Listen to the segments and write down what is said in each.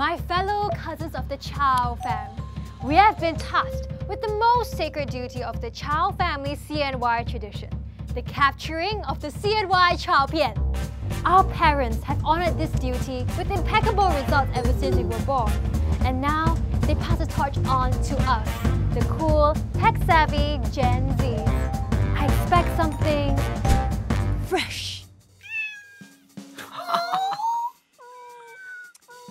my fellow cousins of the Chow fam. We have been tasked with the most sacred duty of the Chow family CNY tradition, the capturing of the CNY Chow Pian. Our parents have honoured this duty with impeccable results ever since we were born, and now they pass the torch on to us, the cool, tech-savvy Gen Z. I expect something fresh.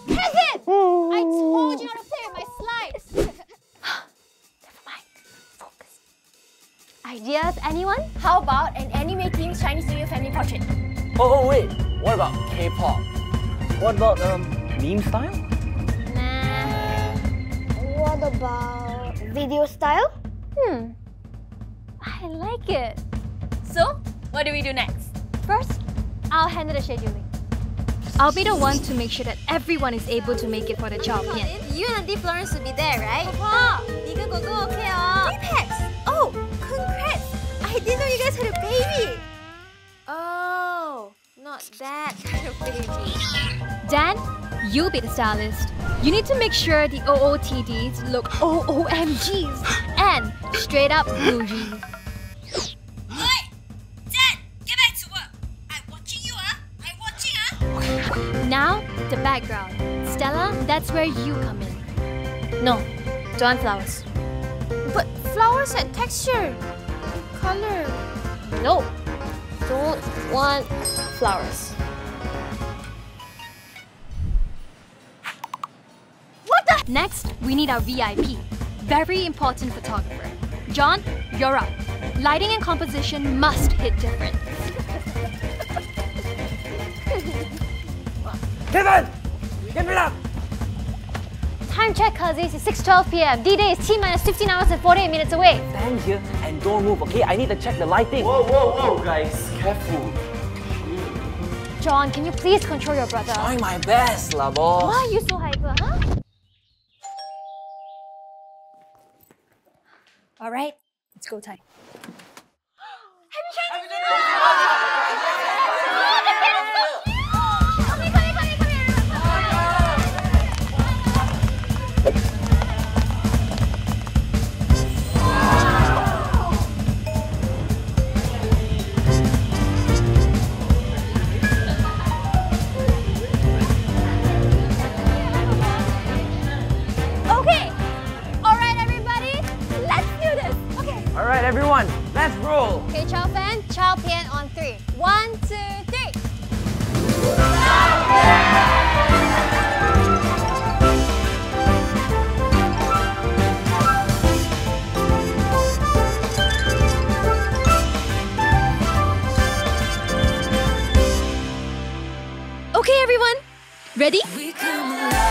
Kevin! I told you not to play with my slides! Never mind. Focus. Ideas, anyone? How about an anime-themed Chinese New Year family portrait? Oh, wait. What about K-pop? What about, meme style? Nah. What about video style? I like it. So, what do we do next? First, I'll handle the scheduling. I'll be the one to make sure that everyone is able to make it for the Chow Pian. You and Auntie Florence will be there, right? Papa! Nico Gogo, okay, Apex! Oh, congrats! I didn't know you guys had a baby! Oh, not that kind of baby. Dan, you'll be the stylist. You need to make sure the OOTDs look OOMGs and straight up bougie. Now, the background. Stella, that's where you come in. No, don't want flowers. But flowers had texture, color. No, don't want flowers. What the? Next, we need our VIP. Very important photographer. John, you're up. Lighting and composition must hit different. Kevin! Get me up! Time check, cousins. It's 6:12 p.m. D-Day is T-minus 15 hours and 48 minutes away. Stand here and don't move, okay? I need to check the lighting. Whoa, whoa, whoa, guys. Careful. John, can you please control your brother? Trying my best, lah, boss. Why are you so hyper, huh? All right, it's go time. Let's roll! Okay, Chow Fan, Chow Pian on three. 1, 2, 3! Chow Pian! Okay, everyone. Ready?